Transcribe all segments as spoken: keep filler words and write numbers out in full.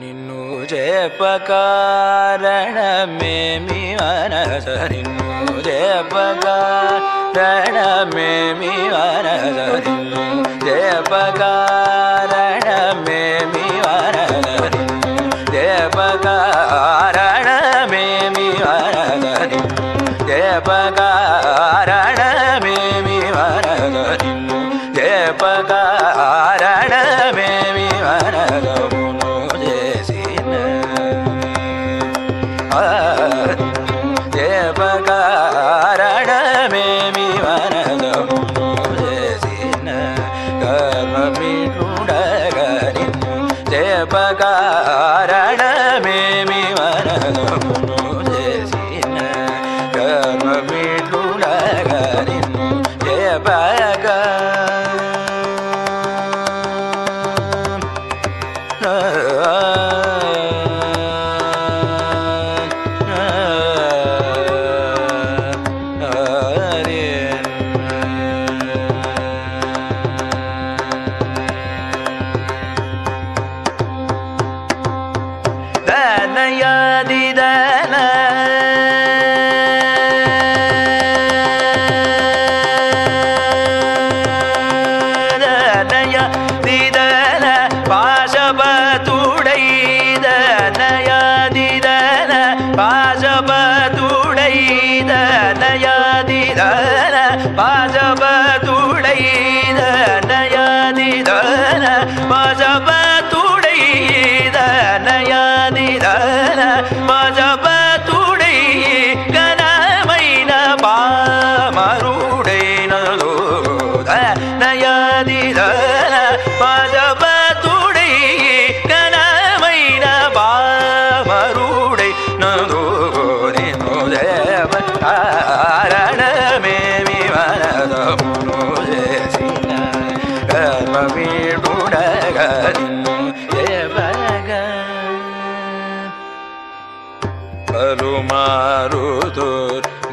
నిన్ను జపకారణమేమి మనస నిన్ను జపకారణమేమి మనస నిన్ను జపకారణమేమి మనస నిన్ను జపకారణమేమి మనస నిన్ను జపకారణమేమి మనస నిన్ను జపకారణమేమి మనస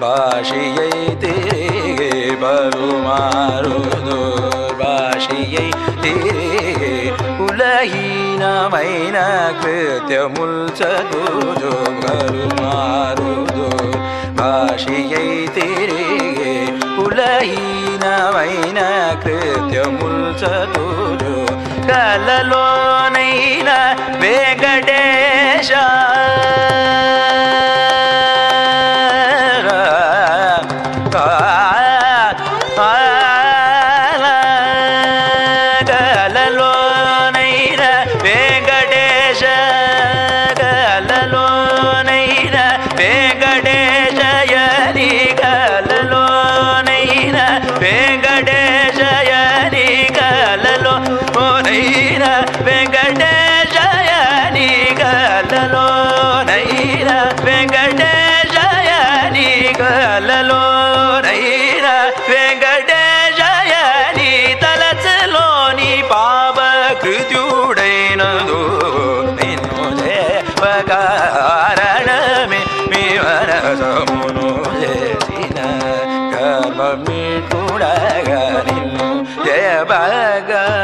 భాషియై తిరిగే బరుమారు దుర్భాషియై తిరిగే కులహీనమైన కృత్యముల్ చదువు బరుమారు దుర్భాషియై తిరిగే కులహీనమైన కృత్యముల్ చదువు కలలోనైన వెంకటేశ Baga